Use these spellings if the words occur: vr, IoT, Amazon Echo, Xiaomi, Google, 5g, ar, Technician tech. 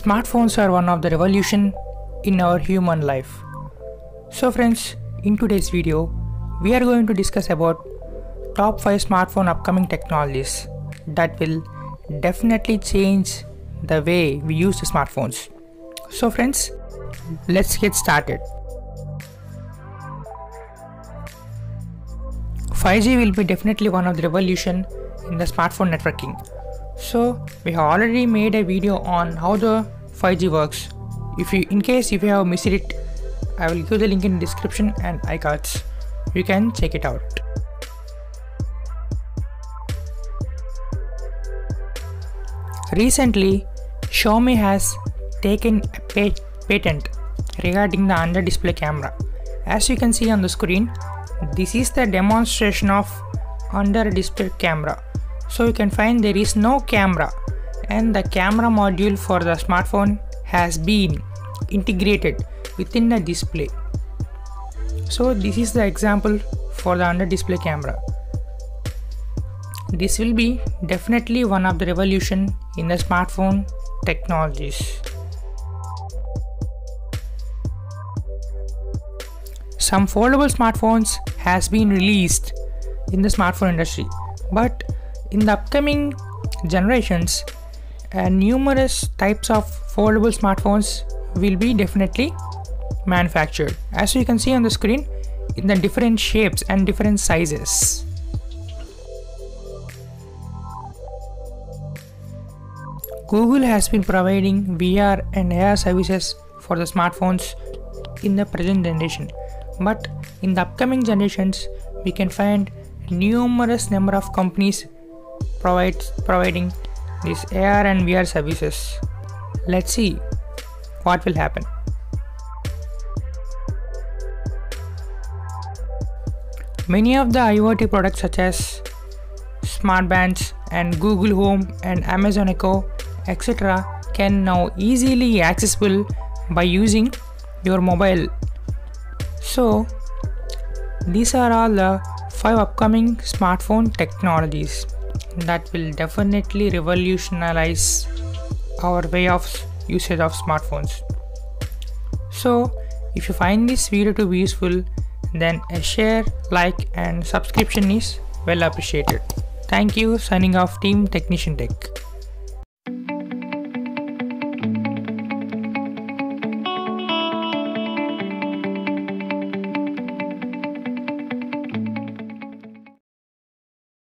Smartphones are one of the revolution in our human life. So friends, in today's video, we are going to discuss about top 5 smartphone upcoming technologies that will definitely change the way we use the smartphones. So friends, let's get started. 5G will be definitely one of the revolution in the smartphone networking. So we have already made a video on how the 5G works. In case you have missed it, I will give the link in the description and iCards. You can check it out. Recently, Xiaomi has taken a patent regarding the under display camera. As you can see on the screen, this is the demonstration of under display camera. So you can find there is no camera, and the camera module for the smartphone has been integrated within the display. So this is the example for the under display camera. This will be definitely one of the revolution in the smartphone technologies. Some foldable smartphones has been released in the smartphone industry, but in the upcoming generations, numerous types of foldable smartphones will be definitely manufactured. As you can see on the screen, in the different shapes and different sizes. Google has been providing VR and AR services for the smartphones in the present generation, but in the upcoming generations, we can find numerous number of companies providing these AR and VR services. Let's see what will happen. Many of the IoT products such as smart bands and Google Home and Amazon Echo, etc. can now easily accessible by using your mobile. So these are all the 5 upcoming smartphone technologies that will definitely revolutionize our way of usage of smartphones. So if you find this video to be useful, then a share, like and subscription is well appreciated. Thank you. Signing off, Team Technician Tech.